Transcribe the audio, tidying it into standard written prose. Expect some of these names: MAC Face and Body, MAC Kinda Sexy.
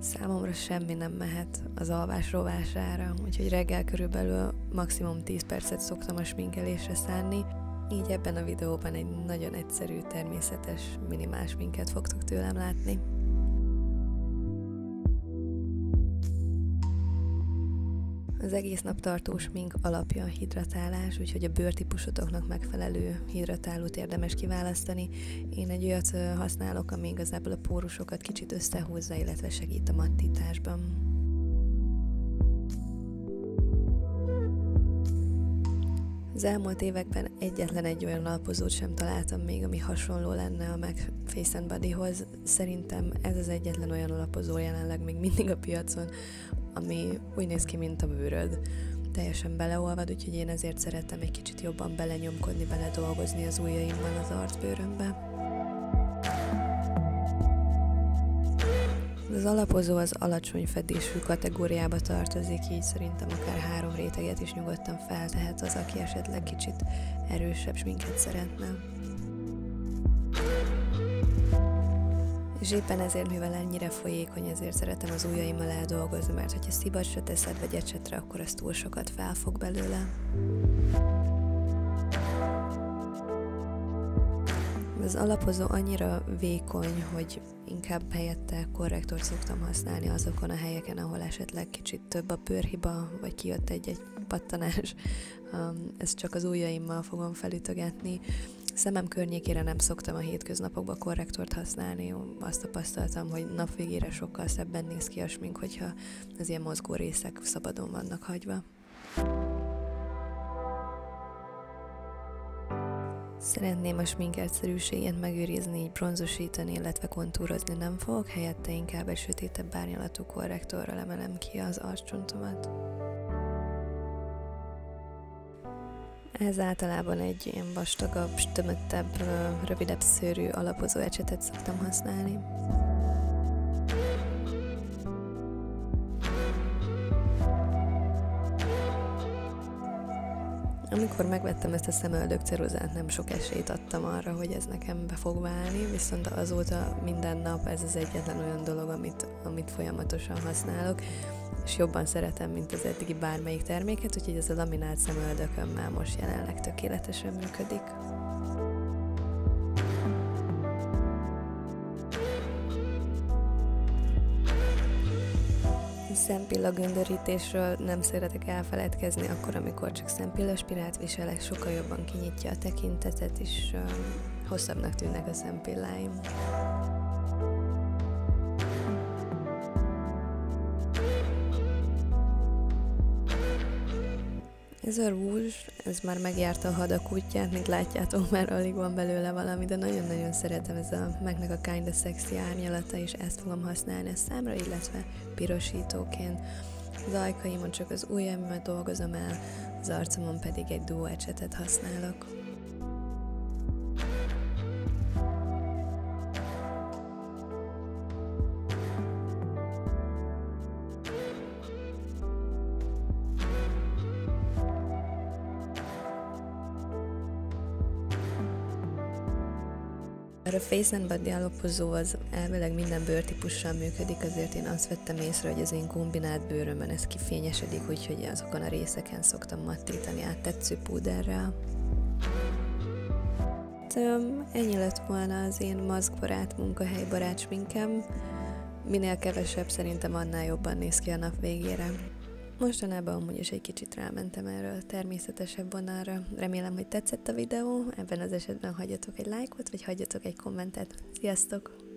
Számomra semmi nem mehet az alvás rovására, úgyhogy reggel körülbelül maximum 10 percet szoktam a sminkelésre szánni, így ebben a videóban egy nagyon egyszerű, természetes, minimál sminket fogtok tőlem látni. Az egész nap tartó smink alapja a hidratálás, úgyhogy a bőrtípusotoknak megfelelő hidratálót érdemes kiválasztani. Én egy olyat használok, ami igazából a pórusokat kicsit összehúzza, illetve segít a mattításban. Az elmúlt években egyetlen egy olyan alapozót sem találtam még, ami hasonló lenne a MAC Face and Bodyhoz. Szerintem ez az egyetlen olyan alapozó jelenleg még mindig a piacon, ami úgy néz ki, mint a bőröd. Teljesen beleolvad, úgyhogy én ezért szeretem egy kicsit jobban belenyomkodni, beledolgozni az ujjaimmal az arcbőrömbe. Az alapozó az alacsony fedésű kategóriába tartozik, így szerintem akár 3 réteget is nyugodtan feltehet az, aki esetleg kicsit erősebb sminket szeretne. És éppen ezért, mivel ennyire folyékony, ezért szeretem az ujjaimmal eldolgozni, mert hogyha szivacsra teszed, vagy ecsetre, akkor az túl sokat felfog belőle. Az alapozó annyira vékony, hogy inkább helyette korrektort szoktam használni azokon a helyeken, ahol esetleg kicsit több a bőrhiba, vagy kijött egy-egy pattanás. Ezt csak az ujjaimmal fogom felütögetni. Szemem környékére nem szoktam a hétköznapokban korrektort használni, azt tapasztaltam, hogy nap végére sokkal szebben néz ki a smink, hogyha az ilyen mozgó részek szabadon vannak hagyva. Szeretném a smink egyszerűségét megőrizni, így bronzosítani, illetve kontúrozni nem fogok, helyette inkább egy sötétebb árnyalatú korrektorral emelem ki az arccsontomat. Ez általában egy ilyen vastagabb, tömöttebb, rövidebb szőrű alapozó ecsetet szoktam használni. Amikor megvettem ezt a szemöldök ceruzát, nem sok esélyt adtam arra, hogy ez nekem be fog válni, viszont azóta minden nap ez az egyetlen olyan dolog, amit folyamatosan használok, és jobban szeretem, mint az eddigi bármelyik terméket, úgyhogy ez a laminált szemöldököm már most jelenleg tökéletesen működik. Szempillagöndörítésről nem szeretek elfeledkezni, akkor, amikor csak szempillaspirált viselek, sokkal jobban kinyitja a tekintetet, és hosszabbnak tűnnek a szempilláim. Ez a rúzs, ez már megjárta a hadak útját, mint látjátok, már alig van belőle valami, de nagyon-nagyon szeretem, ez a MAC-nek a Kinda Sexy árnyalata, és ezt fogom használni a számra, illetve pirosítóként. Az ajkaimon csak az ujjaimat dolgozom el, az arcomon pedig egy duó ecsetet használok. A Face and Body alapozó az elvileg minden bőrtípussal működik, azért én azt vettem észre, hogy az én kombinált bőrömön ez kifényesedik, úgyhogy azokon a részeken szoktam mattítani át tetsző púderrel. Ennyi lett volna az én maszkbarát, munkahelybarát sminkem. Minél kevesebb, szerintem annál jobban néz ki a nap végére. Mostanában amúgy is egy kicsit rámentem erre a természetesebb vonalra. Remélem, hogy tetszett a videó, ebben az esetben hagyjatok egy lájkot, vagy hagyjatok egy kommentet. Sziasztok!